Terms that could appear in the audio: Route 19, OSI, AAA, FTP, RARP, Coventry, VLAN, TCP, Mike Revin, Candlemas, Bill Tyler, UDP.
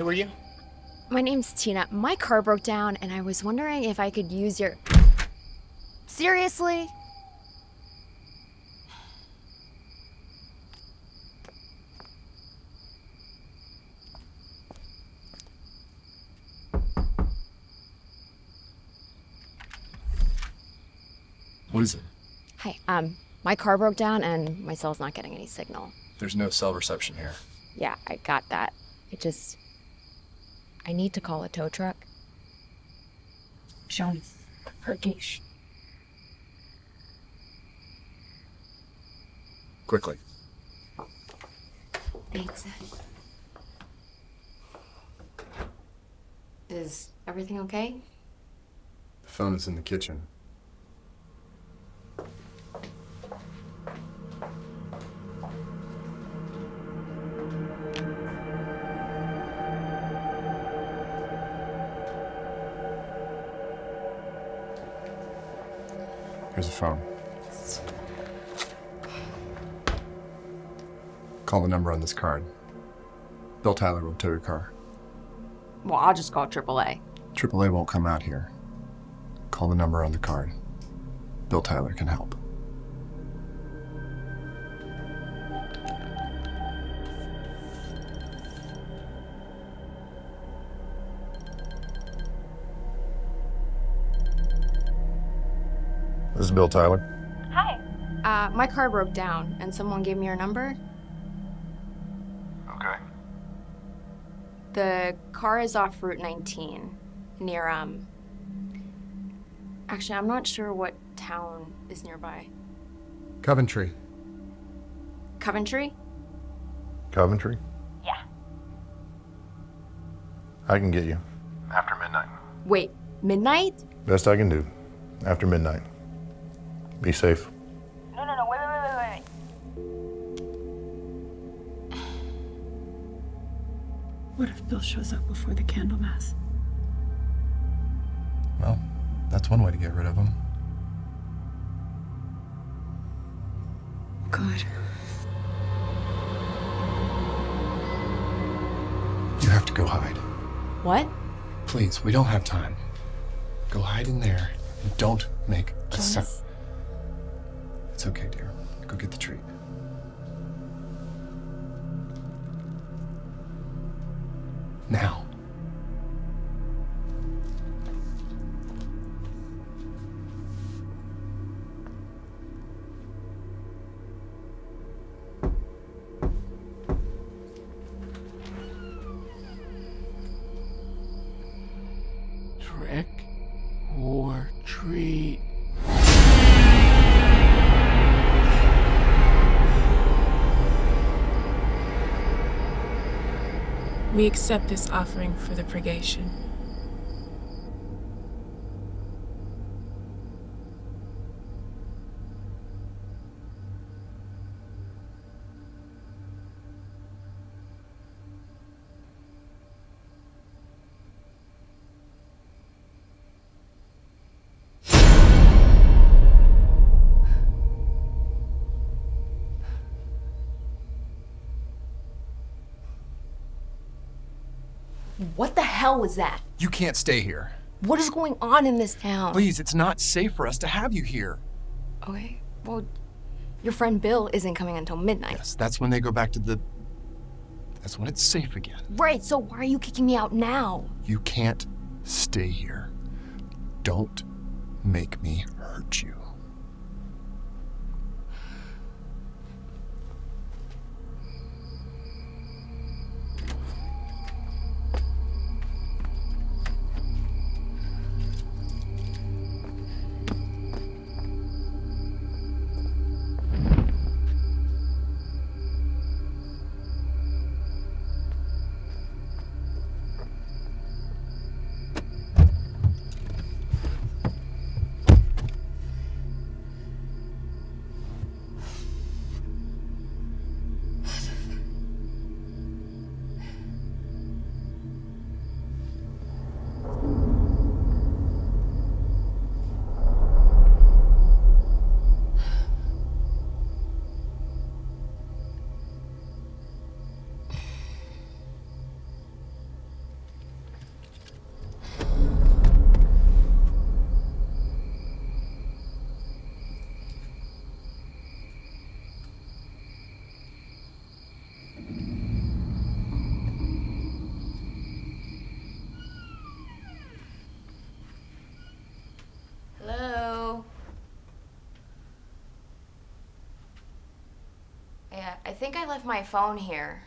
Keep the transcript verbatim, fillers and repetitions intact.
Who are you? My name's Tina. My car broke down, and I was wondering if I could use your... Seriously? What is it? Hi, um, my car broke down and my cell's not getting any signal. There's no cell reception here. Yeah, I got that. It just... I need to call a tow truck. John, Herkish. Quickly. Thanks. Is everything okay? The phone is in the kitchen. Here's a phone. Call the number on this card. Bill Tyler will tow your car. Well, I'll just call triple A. triple A won't come out here. Call the number on the card. Bill Tyler can help. This is Bill Tyler. Hi. Uh, my car broke down, and someone gave me your number. Okay. The car is off Route nineteen, near, um... Actually, I'm not sure what town is nearby. Coventry. Coventry? Coventry? Yeah. I can get you. After midnight. Wait, midnight? Best I can do. After midnight. Be safe. No, no, no, wait, wait, wait, wait, wait. What if Bill shows up before the Candlemas? Well, that's one way to get rid of him. God. You have to go hide. What? Please, we don't have time. Go hide in there and don't make a sound. It's okay, dear. Go get the treat. Now. Trick or treat. We accept this offering for the purgation. What the hell was that? You can't stay here. What is going on in this town? Please, it's not safe for us to have you here. Okay, well, your friend Bill isn't coming until midnight. Yes, that's when they go back to the... That's when it's safe again. Right, so why are you kicking me out now? You can't stay here. Don't make me hurt you. think I left my phone here.